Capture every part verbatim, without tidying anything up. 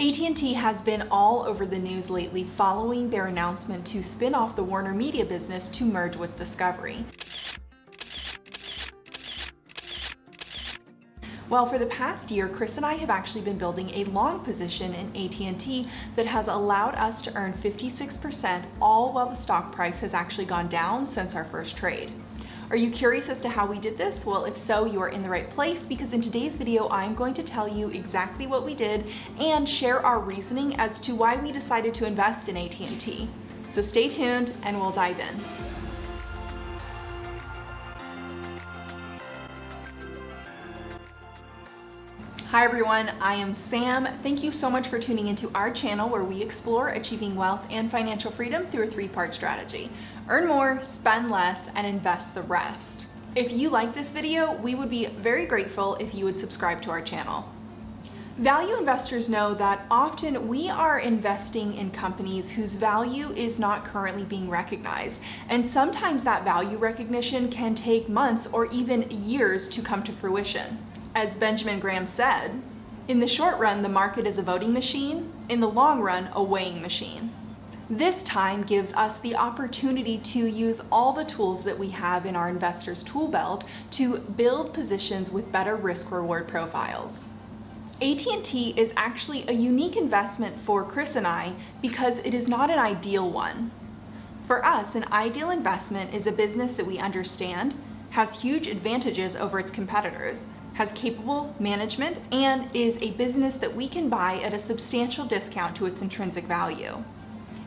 A T and T has been all over the news lately following their announcement to spin off the Warner Media business to merge with Discovery. Well, for the past year, Chris and I have actually been building a long position in A T and T that has allowed us to earn fifty-six percent, all while the stock price has actually gone down since our first trade. Are you curious as to how we did this? Well, if so, you are in the right place, because in today's video, I'm going to tell you exactly what we did and share our reasoning as to why we decided to invest in A T and T. So stay tuned and we'll dive in. Hi everyone, I am Sam. Thank you so much for tuning into our channel where we explore achieving wealth and financial freedom through a three-part strategy. Earn more, spend less, and invest the rest. If you like this video, we would be very grateful if you would subscribe to our channel. Value investors know that often we are investing in companies whose value is not currently being recognized, and sometimes that value recognition can take months or even years to come to fruition. As Benjamin Graham said, in the short run, the market is a voting machine. In the long run, a weighing machine. This time gives us the opportunity to use all the tools that we have in our investors' tool belt to build positions with better risk-reward profiles. A T and T is actually a unique investment for Chris and I because it is not an ideal one. For us, an ideal investment is a business that we understand, has huge advantages over its competitors, has capable management, and is a business that we can buy at a substantial discount to its intrinsic value.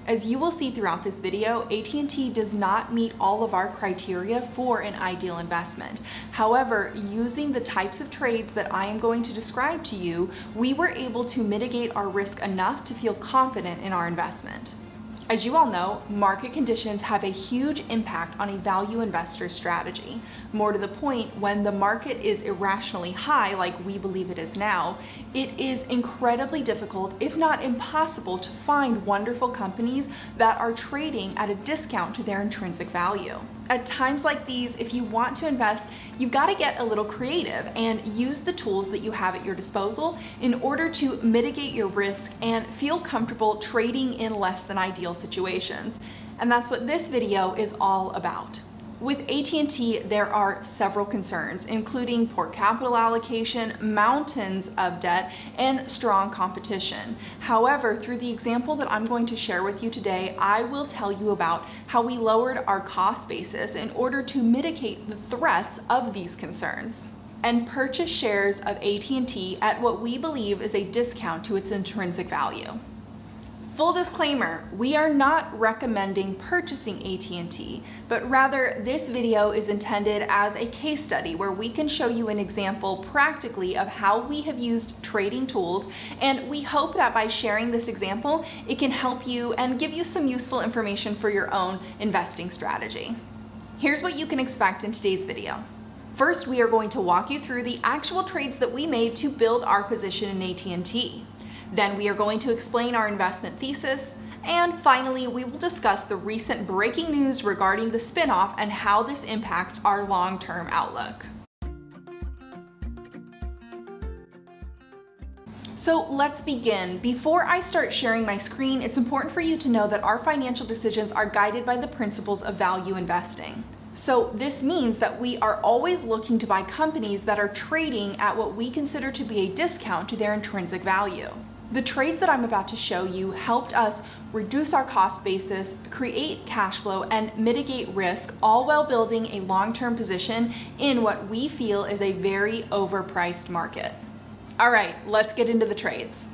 As you will see throughout this video, A T and T does not meet all of our criteria for an ideal investment. However, using the types of trades that I am going to describe to you, we were able to mitigate our risk enough to feel confident in our investment. As you all know, market conditions have a huge impact on a value investor's strategy. More to the point, when the market is irrationally high, like we believe it is now, it is incredibly difficult, if not impossible, to find wonderful companies that are trading at a discount to their intrinsic value. At times like these, if you want to invest, you've got to get a little creative and use the tools that you have at your disposal in order to mitigate your risk and feel comfortable trading in less than ideal situations. And that's what this video is all about. With A T and T, there are several concerns, including poor capital allocation, mountains of debt, and strong competition. However, through the example that I'm going to share with you today, I will tell you about how we lowered our cost basis in order to mitigate the threats of these concerns and purchase shares of A T and T at what we believe is a discount to its intrinsic value. Full disclaimer, we are not recommending purchasing A T and T, but rather this video is intended as a case study where we can show you an example practically of how we have used trading tools, and we hope that by sharing this example, it can help you and give you some useful information for your own investing strategy. Here's what you can expect in today's video. First, we are going to walk you through the actual trades that we made to build our position in A T and T. Then we are going to explain our investment thesis. And finally, we will discuss the recent breaking news regarding the spinoff and how this impacts our long-term outlook. So let's begin. Before I start sharing my screen, it's important for you to know that our financial decisions are guided by the principles of value investing. So this means that we are always looking to buy companies that are trading at what we consider to be a discount to their intrinsic value. The trades that I'm about to show you helped us reduce our cost basis, create cash flow, and mitigate risk, all while building a long-term position in what we feel is a very overpriced market. All right, let's get into the trades.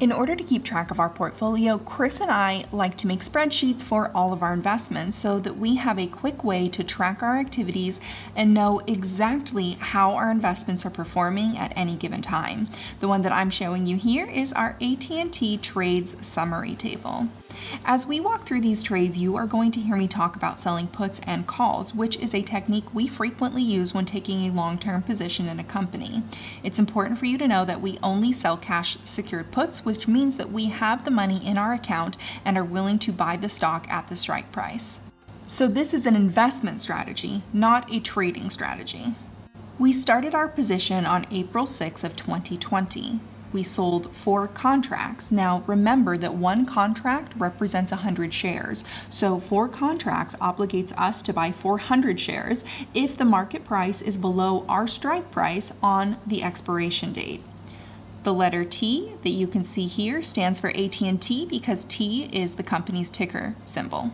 In order to keep track of our portfolio, Chris and I like to make spreadsheets for all of our investments so that we have a quick way to track our activities and know exactly how our investments are performing at any given time. The one that I'm showing you here is our A T and T Trades Summary Table. As we walk through these trades, you are going to hear me talk about selling puts and calls, which is a technique we frequently use when taking a long-term position in a company. It's important for you to know that we only sell cash secured puts, which means that we have the money in our account and are willing to buy the stock at the strike price. So this is an investment strategy, not a trading strategy. We started our position on April sixth of twenty twenty. we sold four contracts. Now remember that one contract represents one hundred shares. So four contracts obligates us to buy four hundred shares if the market price is below our strike price on the expiration date. The letter T that you can see here stands for A T and T because T is the company's ticker symbol.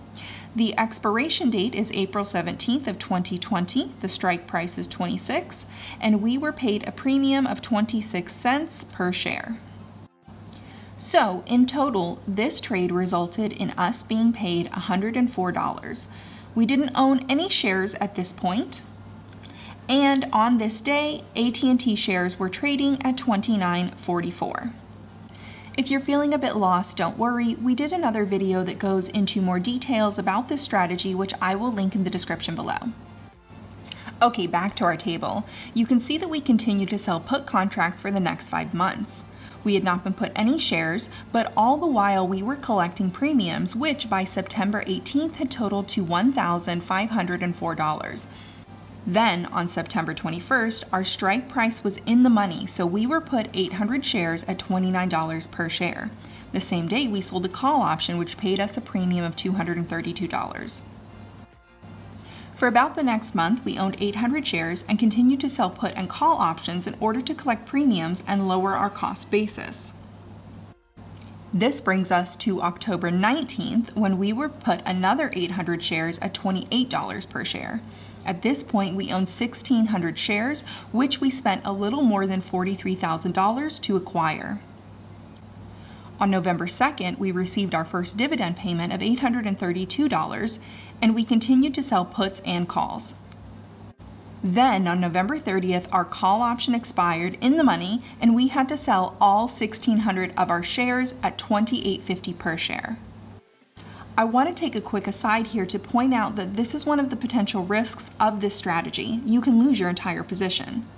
The expiration date is April seventeenth of twenty twenty. The strike price is twenty-six, and we were paid a premium of twenty-six cents per share. So in total, this trade resulted in us being paid one hundred four dollars. We didn't own any shares at this point. And on this day, A T and T shares were trading at twenty-nine forty-four. If you're feeling a bit lost, don't worry. We did another video that goes into more details about this strategy, which I will link in the description below. Okay, back to our table. You can see that we continue to sell put contracts for the next five months. We had not been put any shares, but all the while we were collecting premiums, which by September eighteenth had totaled to one thousand five hundred four dollars. Then on September twenty-first, our strike price was in the money, so we were put eight hundred shares at twenty-nine dollars per share. The same day, we sold a call option, which paid us a premium of two hundred thirty-two dollars. For about the next month, we owned eight hundred shares and continued to sell put and call options in order to collect premiums and lower our cost basis. This brings us to October nineteenth, when we were put another eight hundred shares at twenty-eight dollars per share. At this point, we owned sixteen hundred shares, which we spent a little more than forty-three thousand dollars to acquire. On November second, we received our first dividend payment of eight hundred thirty-two dollars, and we continued to sell puts and calls. Then on November thirtieth, our call option expired in the money, and we had to sell all sixteen hundred of our shares at twenty-eight fifty per share. I want to take a quick aside here to point out that this is one of the potential risks of this strategy. You can lose your entire position.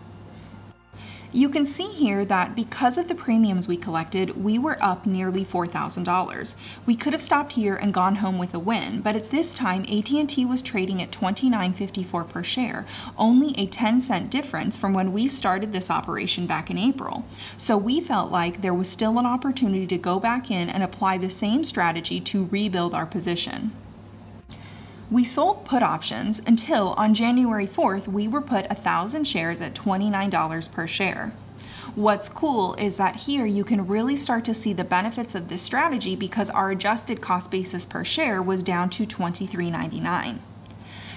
You can see here that because of the premiums we collected, we were up nearly four thousand dollars. We could have stopped here and gone home with a win, but at this time, A T and T was trading at twenty-nine fifty-four per share, only a ten cent difference from when we started this operation back in April. So we felt like there was still an opportunity to go back in and apply the same strategy to rebuild our position. We sold put options until on January fourth, we were put one thousand shares at twenty-nine dollars per share. What's cool is that here you can really start to see the benefits of this strategy because our adjusted cost basis per share was down to twenty-three ninety-nine.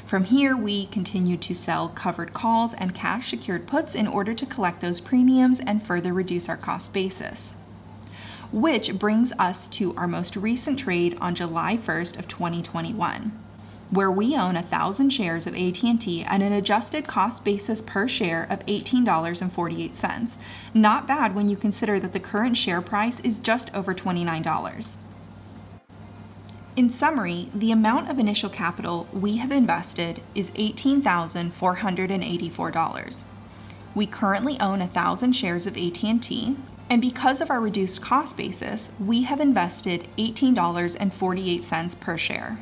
From here, we continued to sell covered calls and cash secured puts in order to collect those premiums and further reduce our cost basis. Which brings us to our most recent trade on July first of twenty twenty-one. Where we own one thousand shares of A T and T at an adjusted cost basis per share of eighteen dollars and forty-eight cents. Not bad when you consider that the current share price is just over twenty-nine dollars. In summary, the amount of initial capital we have invested is eighteen thousand four hundred eighty-four dollars. We currently own one thousand shares of A T and T, and because of our reduced cost basis, we have invested eighteen dollars and forty-eight cents per share.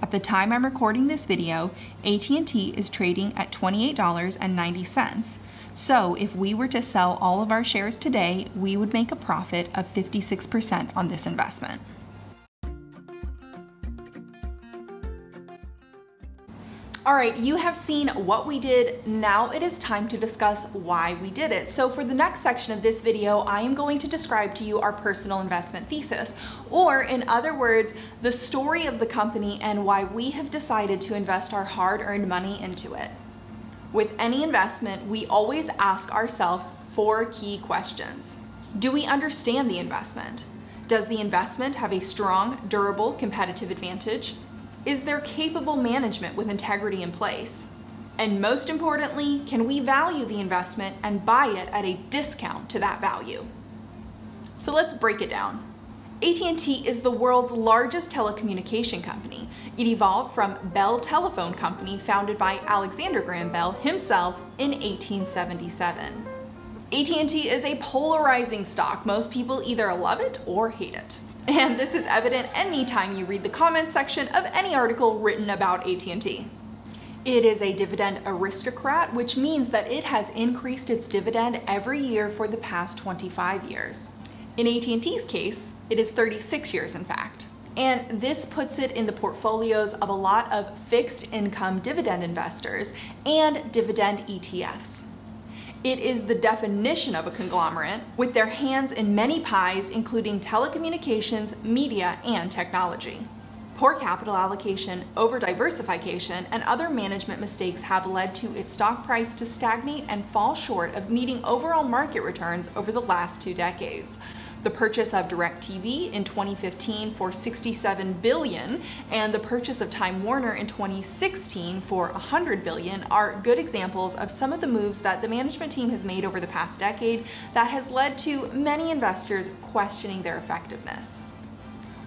At the time I'm recording this video, A T and T is trading at twenty-eight dollars and ninety cents. So if we were to sell all of our shares today, we would make a profit of fifty-six percent on this investment. All right, you have seen what we did. Now it is time to discuss why we did it. So for the next section of this video, I am going to describe to you our personal investment thesis, or in other words, the story of the company and why we have decided to invest our hard-earned money into it. With any investment, we always ask ourselves four key questions. Do we understand the investment? Does the investment have a strong, durable, competitive advantage? Is there capable management with integrity in place? And most importantly, can we value the investment and buy it at a discount to that value? So let's break it down. A T and T is the world's largest telecommunication company. It evolved from Bell Telephone Company, founded by Alexander Graham Bell himself in eighteen seventy-seven. A T and T is a polarizing stock. Most people either love it or hate it. And this is evident anytime you read the comments section of any article written about A T and T. It is a dividend aristocrat, which means that it has increased its dividend every year for the past twenty-five years. In A T and T's case, it is thirty-six years in fact. And this puts it in the portfolios of a lot of fixed income dividend investors and dividend E T Fs. It is the definition of a conglomerate, with their hands in many pies, including telecommunications, media, and technology. Poor capital allocation, over-diversification, and other management mistakes have led to its stock price to stagnate and fall short of meeting overall market returns over the last two decades. The purchase of DirecTV in twenty fifteen for sixty-seven billion dollars and the purchase of Time Warner in twenty sixteen for one hundred billion dollars are good examples of some of the moves that the management team has made over the past decade that has led to many investors questioning their effectiveness.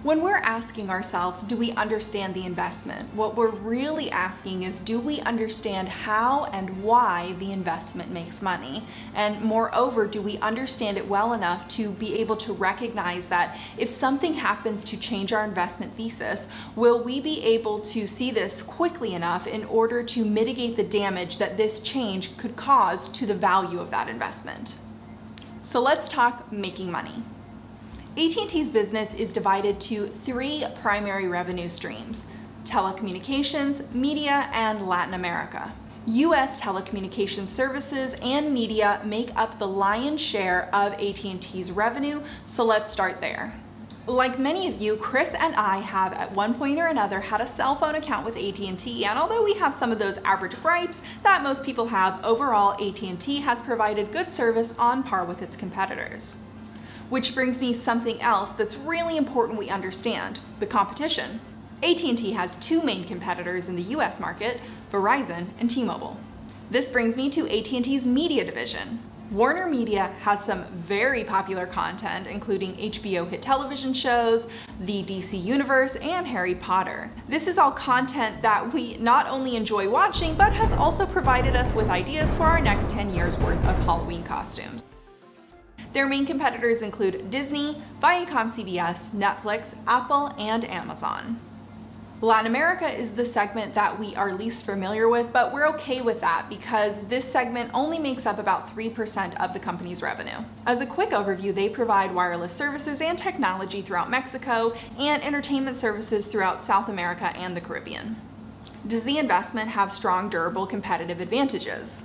When we're asking ourselves, do we understand the investment? What we're really asking is, do we understand how and why the investment makes money? And moreover, do we understand it well enough to be able to recognize that if something happens to change our investment thesis, will we be able to see this quickly enough in order to mitigate the damage that this change could cause to the value of that investment? So let's talk making money. A T and T's business is divided to three primary revenue streams: telecommunications, media, and Latin America. U S telecommunications services and media make up the lion's share of A T and T's revenue, so let's start there. Like many of you, Chris and I have at one point or another had a cell phone account with A T and T, and although we have some of those average gripes that most people have, overall A T and T has provided good service on par with its competitors. Which brings me something else that's really important we understand: the competition. A T and T has two main competitors in the U S market, Verizon and T-Mobile. This brings me to A T and T's media division. Warner Media has some very popular content, including H B O hit television shows, the D C Universe, and Harry Potter. This is all content that we not only enjoy watching, but has also provided us with ideas for our next ten years worth of Halloween costumes. Their main competitors include Disney, Viacom C B S, Netflix, Apple, and Amazon. Latin America is the segment that we are least familiar with, but we're okay with that because this segment only makes up about three percent of the company's revenue. As a quick overview, they provide wireless services and technology throughout Mexico and entertainment services throughout South America and the Caribbean. Does the investment have strong, durable, competitive advantages?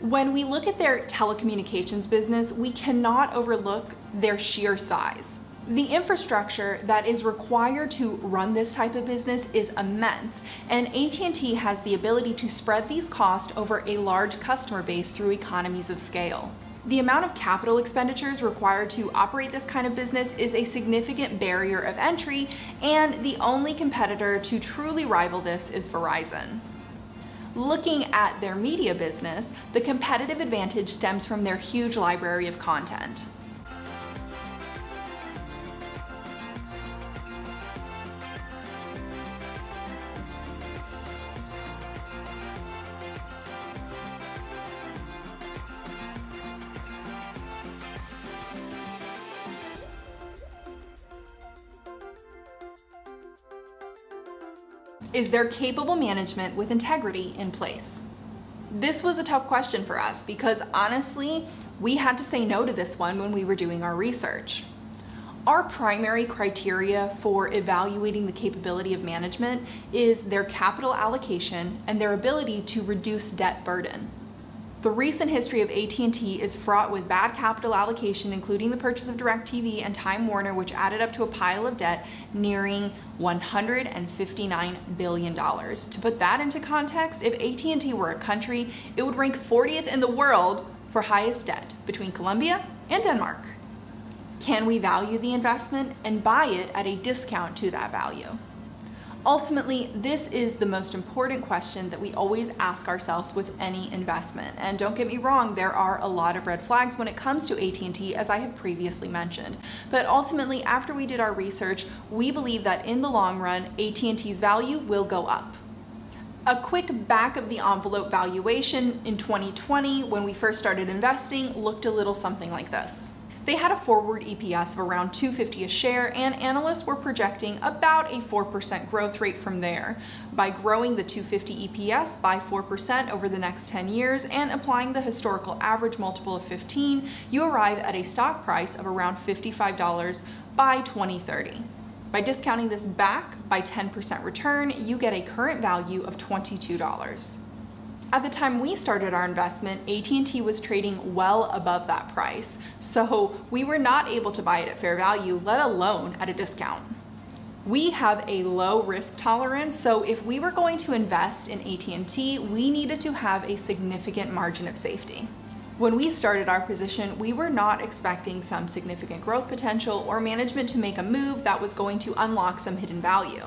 When we look at their telecommunications business, we cannot overlook their sheer size. The infrastructure that is required to run this type of business is immense, and A T and T has the ability to spread these costs over a large customer base through economies of scale. The amount of capital expenditures required to operate this kind of business is a significant barrier of entry, and the only competitor to truly rival this is Verizon. Looking at their media business, the competitive advantage stems from their huge library of content. Is there capable management with integrity in place? This was a tough question for us because honestly, we had to say no to this one when we were doing our research. Our primary criteria for evaluating the capability of management is their capital allocation and their ability to reduce debt burden. The recent history of A T and T is fraught with bad capital allocation, including the purchase of DirecTV and Time Warner, which added up to a pile of debt nearing one hundred fifty-nine billion dollars. To put that into context, if A T and T were a country, it would rank fortieth in the world for highest debt, between Colombia and Denmark. Can we value the investment and buy it at a discount to that value? Ultimately, this is the most important question that we always ask ourselves with any investment. And don't get me wrong, there are a lot of red flags when it comes to A T and T, as I have previously mentioned. But ultimately, after we did our research, we believe that in the long run, A T and T's value will go up. A quick back of the envelope valuation in twenty twenty, when we first started investing, looked a little something like this. They had a forward E P S of around two fifty a share, and analysts were projecting about a four percent growth rate from there. By growing the two fifty E P S by four percent over the next ten years and applying the historical average multiple of fifteen, you arrive at a stock price of around fifty-five dollars by twenty thirty. By discounting this back by ten percent return, you get a current value of twenty-two dollars. At the time we started our investment, A T and T was trading well above that price, so we were not able to buy it at fair value, let alone at a discount. We have a low risk tolerance, so if we were going to invest in A T and T, we needed to have a significant margin of safety. When we started our position, we were not expecting some significant growth potential or management to make a move that was going to unlock some hidden value.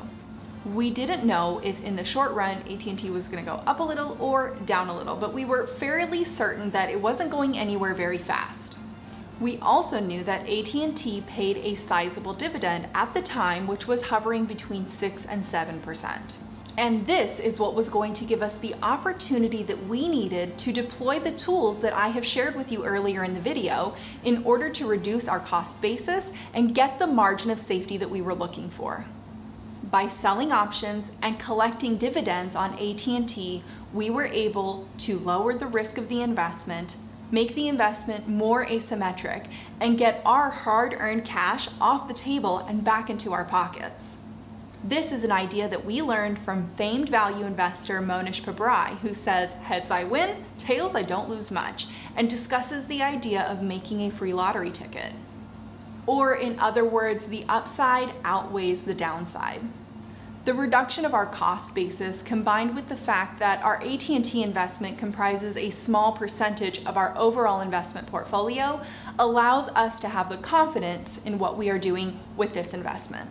We didn't know if in the short run A T and T was going to go up a little or down a little, but we were fairly certain that it wasn't going anywhere very fast. We also knew that A T and T paid a sizable dividend at the time, which was hovering between six and seven percent. And this is what was going to give us the opportunity that we needed to deploy the tools that I have shared with you earlier in the video in order to reduce our cost basis and get the margin of safety that we were looking for. By selling options and collecting dividends on A T and T, we were able to lower the risk of the investment, make the investment more asymmetric, and get our hard-earned cash off the table and back into our pockets. This is an idea that we learned from famed value investor Monish Pabrai, who says, "Heads I win, tails I don't lose much," and discusses the idea of making a free lottery ticket. Or in other words, the upside outweighs the downside. The reduction of our cost basis, combined with the fact that our A T and T investment comprises a small percentage of our overall investment portfolio, allows us to have the confidence in what we are doing with this investment.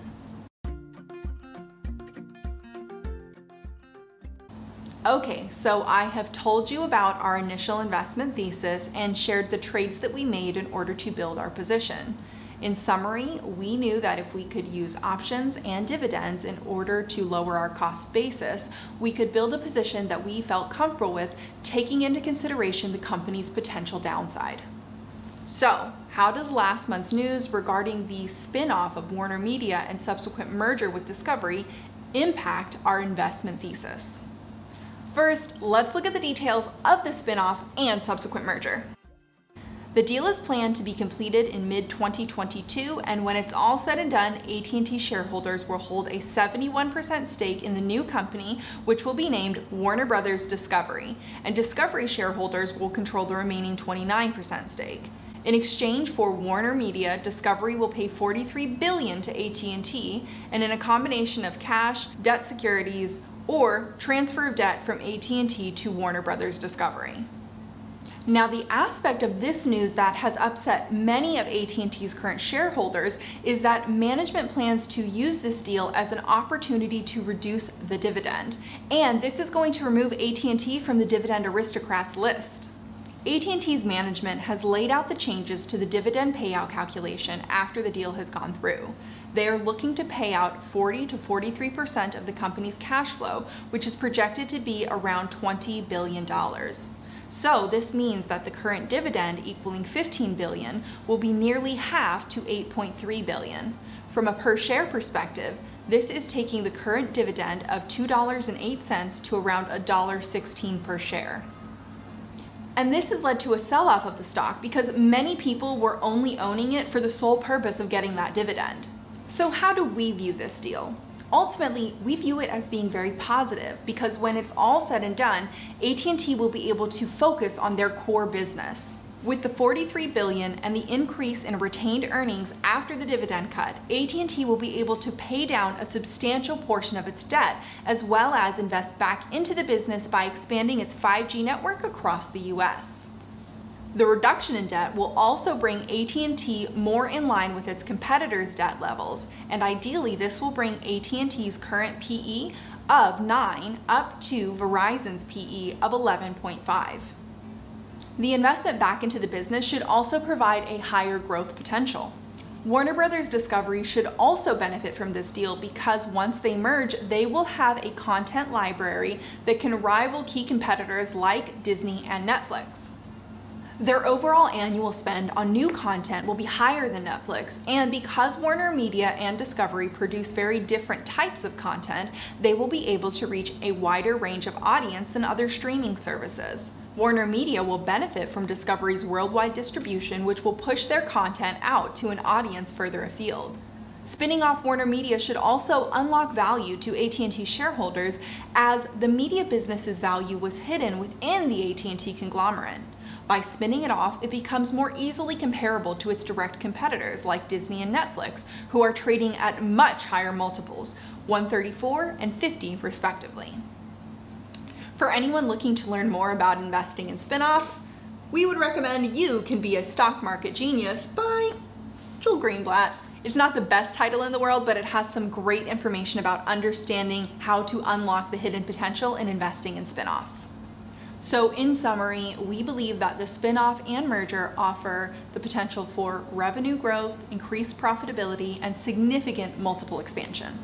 Okay, so I have told you about our initial investment thesis and shared the trades that we made in order to build our position. In summary, we knew that if we could use options and dividends in order to lower our cost basis, we could build a position that we felt comfortable with, taking into consideration the company's potential downside. So, how does last month's news regarding the spin-off of Warner Media and subsequent merger with Discovery impact our investment thesis? First, let's look at the details of the spin-off and subsequent merger. The deal is planned to be completed in mid twenty twenty-two, and when it's all said and done, A T and T shareholders will hold a seventy-one percent stake in the new company, which will be named Warner Brothers Discovery, and Discovery shareholders will control the remaining twenty-nine percent stake. In exchange for Warner Media, Discovery will pay forty-three billion dollars to A T and T, and in a combination of cash, debt securities, or transfer of debt from A T and T to Warner Brothers Discovery. Now, the aspect of this news that has upset many of A T and T's current shareholders is that management plans to use this deal as an opportunity to reduce the dividend, and this is going to remove A T and T from the dividend aristocrats list. A T and T's management has laid out the changes to the dividend payout calculation after the deal has gone through. They are looking to pay out forty to forty-three percent of the company's cash flow, which is projected to be around twenty billion dollars. So this means that the current dividend, equaling fifteen billion dollars, will be nearly half to eight point three billion dollars. From a per share perspective, this is taking the current dividend of two dollars and eight cents to around one dollar and sixteen cents per share. And this has led to a sell-off of the stock because many people were only owning it for the sole purpose of getting that dividend. So how do we view this deal? Ultimately, we view it as being very positive because when it's all said and done, A T and T will be able to focus on their core business. With the forty-three billion dollars and the increase in retained earnings after the dividend cut, A T and T will be able to pay down a substantial portion of its debt, as well as invest back into the business by expanding its five G network across the U S. The reduction in debt will also bring A T and T more in line with its competitors' debt levels, and ideally this will bring A T and T's current P E of nine up to Verizon's P E of eleven point five. The investment back into the business should also provide a higher growth potential. Warner Brothers Discovery should also benefit from this deal because once they merge, they will have a content library that can rival key competitors like Disney and Netflix. Their overall annual spend on new content will be higher than Netflix, and because Warner Media and Discovery produce very different types of content, they will be able to reach a wider range of audience than other streaming services. Warner Media will benefit from Discovery's worldwide distribution, which will push their content out to an audience further afield. Spinning off Warner Media should also unlock value to A T and T shareholders, as the media business's value was hidden within the A T and T conglomerate. By spinning it off, it becomes more easily comparable to its direct competitors like Disney and Netflix, who are trading at much higher multiples, one thirty-four and fifty respectively. For anyone looking to learn more about investing in spin-offs, we would recommend You Can Be a Stock Market Genius by Joel Greenblatt. It's not the best title in the world, but it has some great information about understanding how to unlock the hidden potential in investing in spin-offs. So in summary, we believe that the spin-off and merger offer the potential for revenue growth, increased profitability, and significant multiple expansion.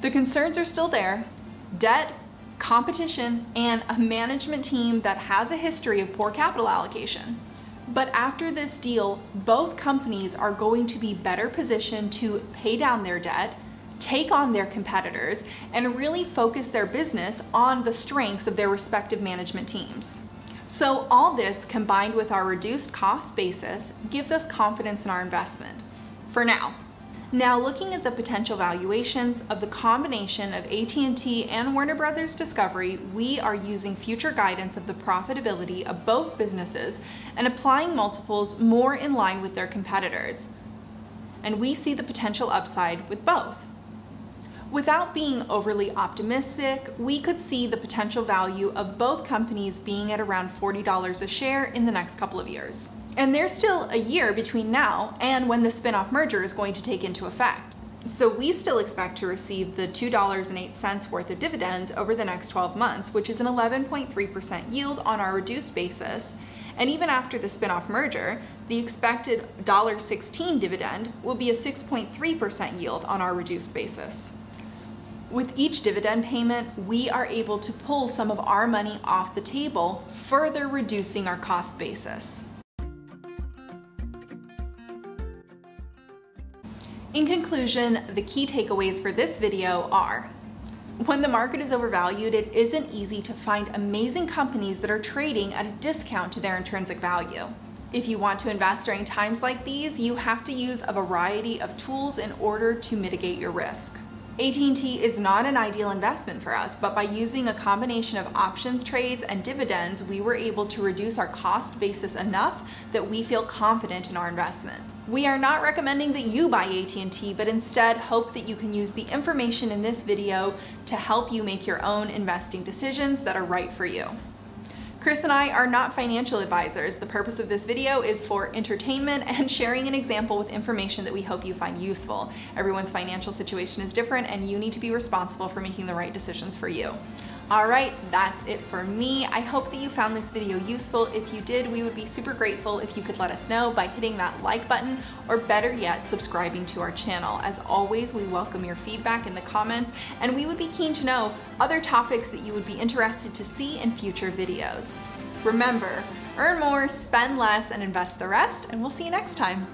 The concerns are still there: debt, competition, and a management team that has a history of poor capital allocation. But after this deal, both companies are going to be better positioned to pay down their debt, take on their competitors, and really focus their business on the strengths of their respective management teams. So all this, combined with our reduced cost basis, gives us confidence in our investment, for now. Now, looking at the potential valuations of the combination of A T and T and Warner Brothers Discovery, we are using future guidance of the profitability of both businesses and applying multiples more in line with their competitors. And we see the potential upside with both. Without being overly optimistic, we could see the potential value of both companies being at around forty dollars a share in the next couple of years. And there's still a year between now and when the spin-off merger is going to take into effect. So we still expect to receive the two dollars and eight cents worth of dividends over the next twelve months, which is an eleven point three percent yield on our reduced basis. And even after the spin-off merger, the expected one dollar and sixteen cents dividend will be a six point three percent yield on our reduced basis. With each dividend payment, we are able to pull some of our money off the table, further reducing our cost basis. In conclusion, the key takeaways for this video are: when the market is overvalued, it isn't easy to find amazing companies that are trading at a discount to their intrinsic value. If you want to invest during times like these, you have to use a variety of tools in order to mitigate your risk. A T and T is not an ideal investment for us, but by using a combination of options trades and dividends, we were able to reduce our cost basis enough that we feel confident in our investment. We are not recommending that you buy A T and T, but instead hope that you can use the information in this video to help you make your own investing decisions that are right for you. Chris and I are not financial advisors. The purpose of this video is for entertainment and sharing an example with information that we hope you find useful. Everyone's financial situation is different, and you need to be responsible for making the right decisions for you. All right, that's it for me. I hope that you found this video useful. If you did, we would be super grateful if you could let us know by hitting that like button, or better yet, subscribing to our channel. As always, we welcome your feedback in the comments, and we would be keen to know other topics that you would be interested to see in future videos. Remember, earn more, spend less, and invest the rest, and we'll see you next time.